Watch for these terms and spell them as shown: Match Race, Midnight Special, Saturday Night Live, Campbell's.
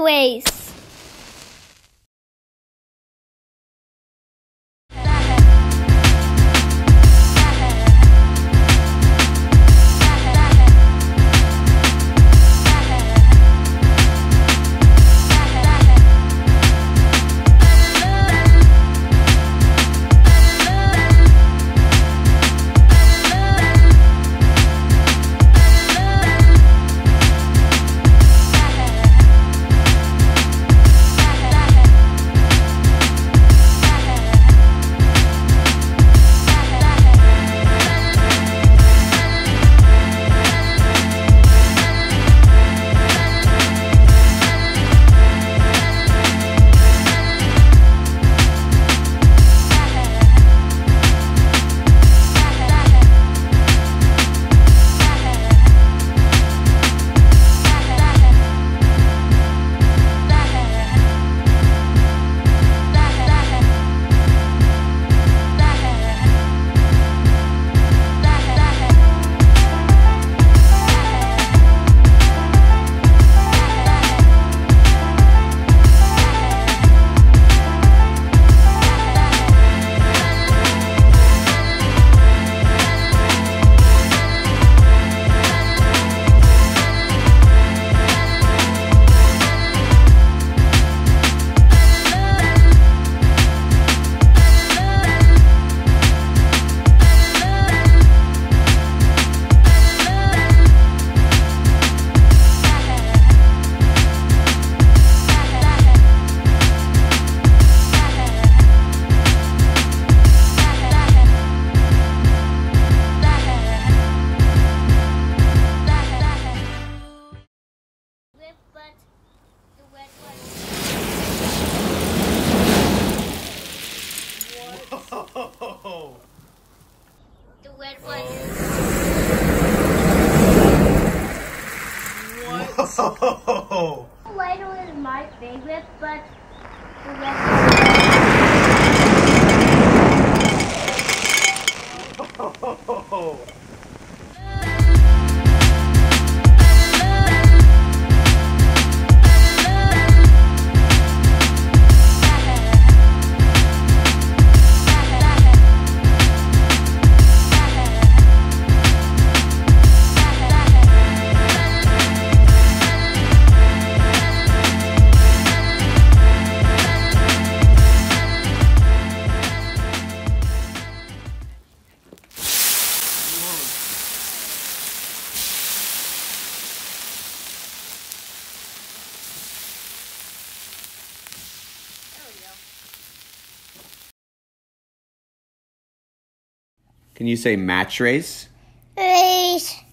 Match Race. The red one. Whoa. What? The red one is my favorite, but the red one. Whoa. Can you say match race? Race.